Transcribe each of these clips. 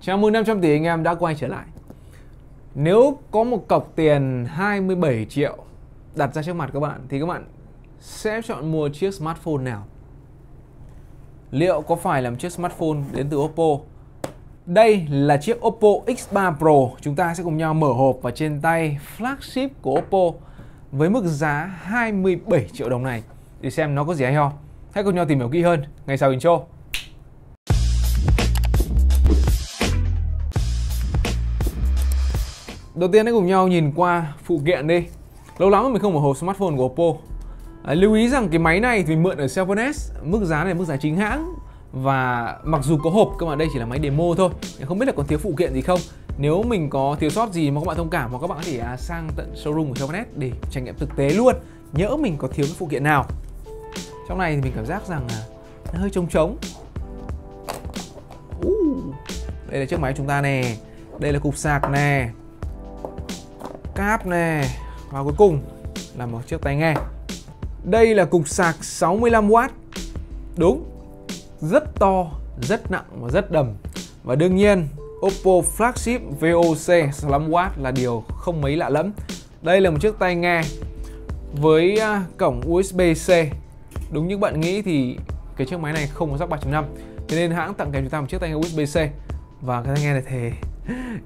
Chào mừng 500 tỷ anh em đã quay trở lại. Nếu có một cọc tiền 27 triệu đặt ra trước mặt các bạn thì các bạn sẽ chọn mua chiếc smartphone nào? Liệu có phải là một chiếc smartphone đến từ Oppo? Đây là chiếc Oppo X3 Pro. Chúng ta sẽ cùng nhau mở hộp và trên tay flagship của Oppo với mức giá 27 triệu đồng này để xem nó có gì hay ho. Hãy cùng nhau tìm hiểu kỹ hơn ngay sau intro. Đầu tiên hãy cùng nhau nhìn qua phụ kiện đi. Lâu lắm mình không mở hộp smartphone của Oppo. Lưu ý rằng cái máy này thì mình mượn ở CellphoneS. Mức giá này là mức giá chính hãng. Và mặc dù có hộp, các bạn đây chỉ là máy demo thôi. Không biết là còn thiếu phụ kiện gì không. Nếu mình có thiếu sót gì mà các bạn thông cảm, hoặc các bạn có thể sang tận showroom của CellphoneS để trải nghiệm thực tế luôn. Nhỡ mình có thiếu cái phụ kiện nào. Trong này thì mình cảm giác rằng nó hơi trống trống. Đây là chiếc máy chúng ta nè. Đây là cục sạc nè, cáp nè, và cuối cùng là một chiếc tai nghe. Đây là cục sạc 65W. Đúng, rất to, rất nặng và rất đầm. Và đương nhiên Oppo flagship VOOC 65W là điều không mấy lạ lẫm. Đây là một chiếc tai nghe với cổng USB-C. Đúng như bạn nghĩ thì cái chiếc máy này không có jack 3.5, thế nên hãng tặng kèm chúng ta một chiếc tai nghe USB-C. Và cái tai nghe này thì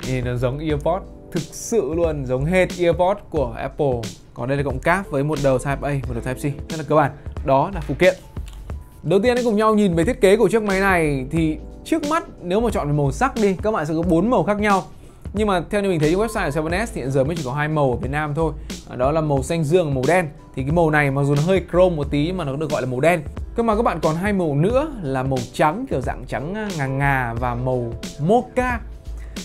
nhìn nó giống earpod, thực sự luôn, giống hết earpod của Apple. Còn đây là cổng cáp với một đầu Type A và một đầu Type C, rất là cơ bản. Đó là phụ kiện. Đầu tiên hãy cùng nhau nhìn về thiết kế của chiếc máy này. Thì trước mắt nếu mà chọn về màu sắc đi, các bạn sẽ có 4 màu khác nhau. Nhưng mà theo như mình thấy trên website của 7S thì hiện giờ mới chỉ có 2 màu ở Việt Nam thôi. Đó là màu xanh dương và màu đen. Thì cái màu này mặc dù nó hơi chrome một tí mà nó được gọi là màu đen. Cơ mà các bạn còn 2 màu nữa là màu trắng, kiểu dạng trắng ngà và màu mocha.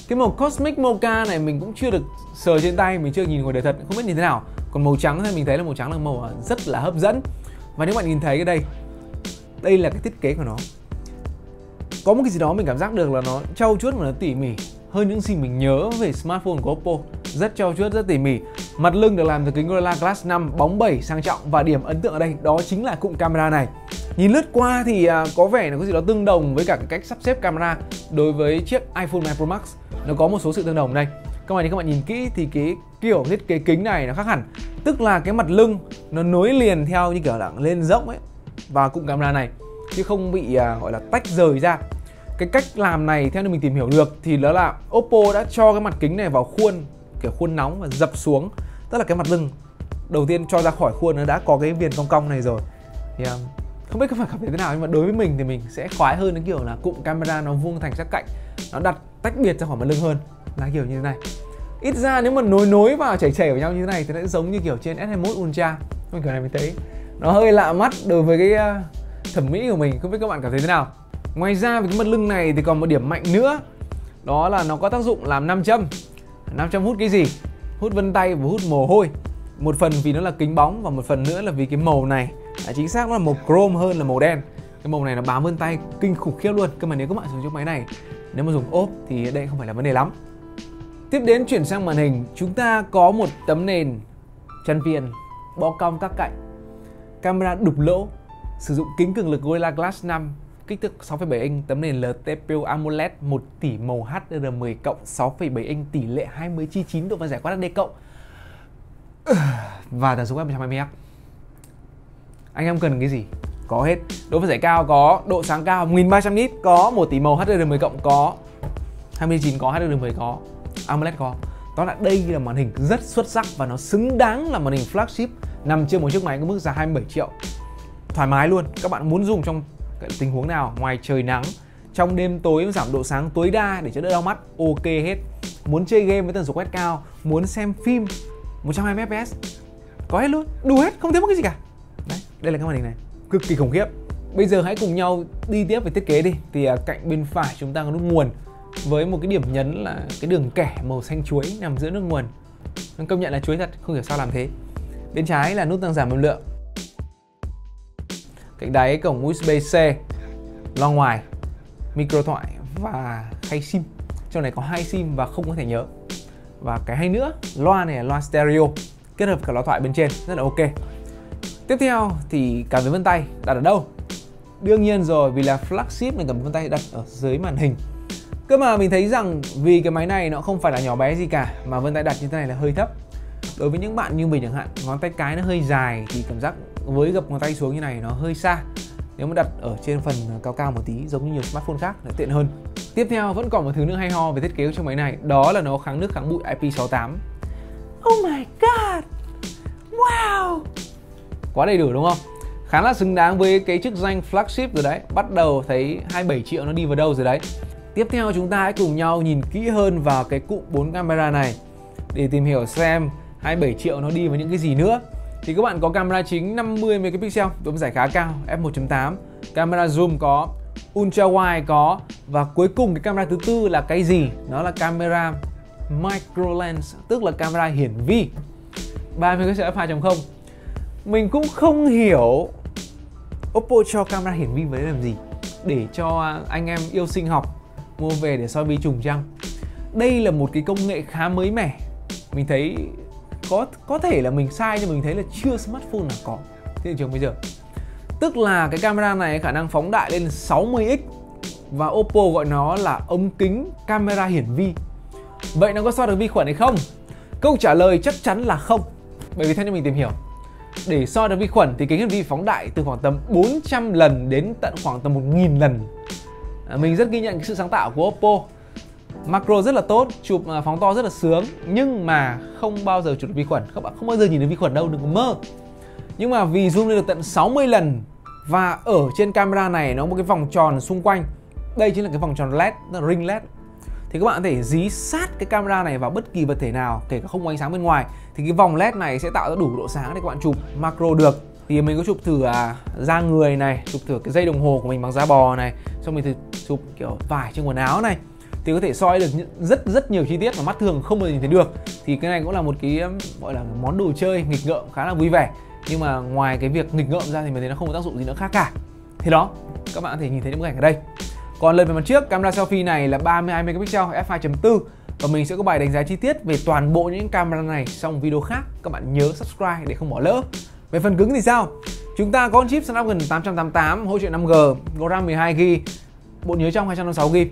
Cái màu Cosmic Mocha này mình cũng chưa được sờ trên tay, mình chưa nhìn ngồi đời thật, không biết nhìn thế nào. Còn màu trắng thì mình thấy là màu trắng là màu rất là hấp dẫn. Và nếu bạn nhìn thấy cái đây, đây là cái thiết kế của nó. Có một cái gì đó mình cảm giác được là nó trau chuốt và nó tỉ mỉ hơn những gì mình nhớ về smartphone của Oppo. Rất trau chuốt, rất tỉ mỉ. Mặt lưng được làm từ kính Gorilla Glass 5 bóng bẩy sang trọng. Và điểm ấn tượng ở đây đó chính là cụm camera này. Nhìn lướt qua thì có vẻ nó có gì đó tương đồng với cả cái cách sắp xếp camera đối với chiếc iPhone 9 Pro Max. Nó có một số sự tương đồng đây. Các bạn nhìn kỹ thì cái kiểu thiết kế kính này nó khác hẳn. Tức là cái mặt lưng nó nối liền theo như kiểu là lên rộng ấy và cụm camera này, chứ không bị gọi là tách rời ra. Cái cách làm này theo như mình tìm hiểu được thì đó là Oppo đã cho cái mặt kính này vào khuôn, kiểu khuôn nóng và dập xuống. Tức là cái mặt lưng đầu tiên cho ra khỏi khuôn nó đã có cái viền cong cong này rồi. Thì không biết các bạn cảm thấy thế nào, nhưng mà đối với mình thì mình sẽ khoái hơn cái kiểu là cụm camera nó vuông thành các cạnh, nó đặt tách biệt ra khỏi mặt lưng hơn là kiểu như thế này. Ít ra nếu mà nối vào chảy vào nhau như thế này thì nó giống như kiểu trên S21 Ultra. Mình kiểu này mình thấy nó hơi lạ mắt đối với cái thẩm mỹ của mình, không biết các bạn cảm thấy thế nào. Ngoài ra về cái mặt lưng này thì còn một điểm mạnh nữa, đó là nó có tác dụng làm 5 châm. Hút cái gì? Hút vân tay và hút mồ hôi. Một phần vì nó là kính bóng và một phần nữa là vì cái màu này. Chính xác nó là màu chrome hơn là màu đen. Cái màu này nó bám vân tay kinh khủng khiếp luôn. Cơ mà nếu các bạn dùng chiếc máy này, nếu mà dùng ốp thì đây không phải là vấn đề lắm. Tiếp đến chuyển sang màn hình, chúng ta có một tấm nền chăn viền bo cong các cạnh, camera đục lỗ, sử dụng kính cường lực Gorilla Glass 5 kích thước 6,7 inch, tấm nền LTPO AMOLED 1 tỷ màu HDR10+, 6,7 inch tỷ lệ 29 độ và giải Quad HD+. Và tần số quét 120Hz. Anh em cần cái gì? Có hết. Đối với giải cao có độ sáng cao 1300 nits, có 1 tỷ màu HDR10+, có 29, có HDR10, có AMOLED, có. Đó là đây là màn hình rất xuất sắc và nó xứng đáng là màn hình flagship nằm trên một chiếc máy có mức giá 27 triệu. Thoải mái luôn, các bạn muốn dùng trong tình huống nào, ngoài trời nắng, trong đêm tối, giảm độ sáng tối đa để cho đỡ đau mắt, ok hết. Muốn chơi game với tần số quét cao, muốn xem phim 120fps, có hết luôn, đủ hết, không thiếu một cái gì cả. Đấy, đây là cái màn hình này, cực kỳ khủng khiếp. Bây giờ hãy cùng nhau đi tiếp về thiết kế đi. Thì cạnh bên phải chúng ta có nút nguồn với một cái điểm nhấn là cái đường kẻ màu xanh chuối nằm giữa nước nguồn. Nên công nhận là chuối thật, không hiểu sao làm thế. Bên trái là nút tăng giảm âm lượng. Cạnh đáy cổng USB-C, loa ngoài, micro thoại và khay sim. Trong này có 2 sim và không có thể nhớ. Và cái hay nữa, loa này là loa stereo kết hợp cả loa thoại bên trên, rất là ok. Tiếp theo thì cảm biến vân tay đặt ở đâu? Đương nhiên rồi, vì là flagship này cảm biến vân tay đặt ở dưới màn hình. Cơ mà mình thấy rằng vì cái máy này nó không phải là nhỏ bé gì cả, mà vân tay đặt như thế này là hơi thấp. Đối với những bạn như mình chẳng hạn, ngón tay cái nó hơi dài thì cảm giác với gập ngón tay xuống như này nó hơi xa. Nếu mà đặt ở trên phần cao cao một tí giống như nhiều smartphone khác là tiện hơn. Tiếp theo vẫn còn một thứ nữa hay ho về thiết kế của chiếc máy này, đó là nó kháng nước kháng bụi IP68. Oh my god, wow, quá đầy đủ đúng không? Khá là xứng đáng với cái chức danh flagship rồi đấy. Bắt đầu thấy 27 triệu nó đi vào đâu rồi đấy. Tiếp theo chúng ta hãy cùng nhau nhìn kỹ hơn vào cái cụm 4 camera này để tìm hiểu xem 27 triệu nó đi vào những cái gì nữa. Thì các bạn có camera chính 50 megapixel, độ giải khá cao, f1.8, camera zoom có, ultra wide có, và cuối cùng cái camera thứ tư là cái gì? Nó là camera micro lens, tức là camera hiển vi 30 megapixel f2.0. Mình cũng không hiểu Oppo cho camera hiển vi với làm gì, để cho anh em yêu sinh học mua về để soi vi trùng chăng? Đây là một cái công nghệ khá mới mẻ. Mình thấy có thể là mình sai, nhưng mình thấy là chưa smartphone nào có trên thị trường bây giờ. Tức là cái camera này khả năng phóng đại lên 60x, và Oppo gọi nó là ống kính camera hiển vi. Vậy nó có soi được vi khuẩn hay không? Câu trả lời chắc chắn là không. Bởi vì theo như mình tìm hiểu, để soi được vi khuẩn thì kính hiển vi phóng đại từ khoảng tầm 400 lần đến tận khoảng tầm 1000 lần. Mình rất ghi nhận cái sự sáng tạo của Oppo. Macro rất là tốt, chụp phóng to rất là sướng, nhưng mà không bao giờ chụp được vi khuẩn. Các bạn không bao giờ nhìn được vi khuẩn đâu, đừng có mơ. Nhưng mà vì zoom lên được tận 60 lần, và ở trên camera này nó có một cái vòng tròn xung quanh. Đây chính là cái vòng tròn LED, nó là ring LED. Thì các bạn có thể dí sát cái camera này vào bất kỳ vật thể nào, kể cả không có ánh sáng bên ngoài, thì cái vòng LED này sẽ tạo ra đủ độ sáng để các bạn chụp macro được. Thì mình có chụp thử da người này, chụp thử cái dây đồng hồ của mình bằng da bò này, xong mình thử chụp kiểu vải trên quần áo này, thì có thể soi được rất nhiều chi tiết mà mắt thường không bao giờ nhìn thấy được. Thì cái này cũng là một cái gọi là món đồ chơi nghịch ngợm khá là vui vẻ, nhưng mà ngoài cái việc nghịch ngợm ra thì mình thấy nó không có tác dụng gì nữa khác cả. Thế đó, các bạn có thể nhìn thấy những bức ảnh ở đây. Còn lần về mặt trước, camera selfie này là 32 megapixel f2.4, và mình sẽ có bài đánh giá chi tiết về toàn bộ những camera này trong video khác. Các bạn nhớ subscribe để không bỏ lỡ. Về phần cứng thì sao? Chúng ta có chip Snapdragon 888, hỗ trợ 5G, RAM 12GB, bộ nhớ trong 256GB,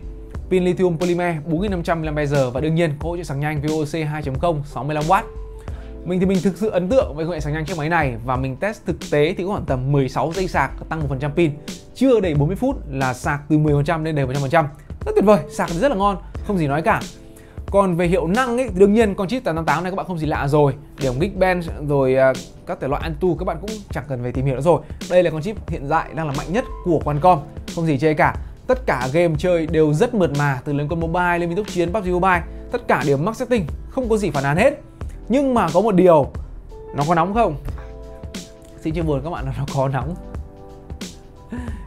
pin lithium polymer 4500 mAh, và đương nhiên có hỗ trợ sạc nhanh VOOC 2.0 65W. Mình thì mình thực sự ấn tượng với công nghệ sạc nhanh chiếc máy này, và mình test thực tế thì có khoảng tầm 16 giây sạc, tăng 1% pin, chưa đầy 40 phút là sạc từ 10% lên đầy 100%. Rất tuyệt vời, sạc rất là ngon, không gì nói cả. Còn về hiệu năng ấy, đương nhiên con chip 888 này các bạn không gì lạ rồi. Điểm Geekbench rồi các thể loại Antutu các bạn cũng chẳng cần phải tìm hiểu nữa rồi. Đây là con chip hiện tại đang là mạnh nhất của Qualcomm, không gì chê cả. Tất cả game chơi đều rất mượt mà, từ Liên Quân Mobile lên Vinh Túc Chiến, PUBG Mobile, tất cả điểm max setting không có gì phản án hết. Nhưng mà có một điều, nó có nóng không? Xin chia buồn các bạn là nó có nóng.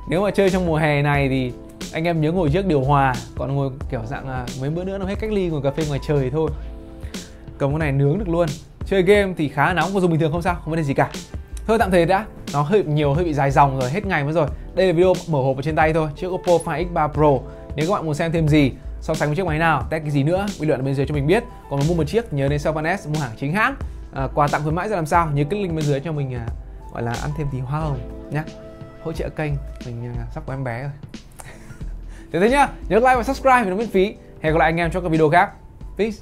Nếu mà chơi trong mùa hè này thì anh em nhớ ngồi trước điều hòa, còn ngồi kiểu dạng là mấy bữa nữa nó hết cách ly, ngồi cà phê ngoài trời thôi. Cầm cái này nướng được luôn. Chơi game thì khá nóng, còn dùng bình thường không sao, không vấn đề gì cả. Thôi tạm thời đã, nó hơi nhiều, hơi bị dài dòng rồi, hết ngày mới rồi. Đây là video mở hộp ở trên tay thôi, chiếc Oppo X3 Pro. Nếu các bạn muốn xem thêm gì, so sánh với chiếc máy nào, test cái gì nữa, bình luận ở bên dưới cho mình biết. Còn muốn mua một chiếc nhớ đến CellphoneS, mua hàng chính hãng, quà tặng khuyến mãi ra làm sao, nhớ click link bên dưới cho mình gọi là ăn thêm tí hoa hồng nhá. Hỗ trợ kênh, mình sắp có em bé rồi. Thế nhá, nhớ like và subscribe vì nó miễn phí. Hẹn gặp lại anh em trong các video khác. Peace.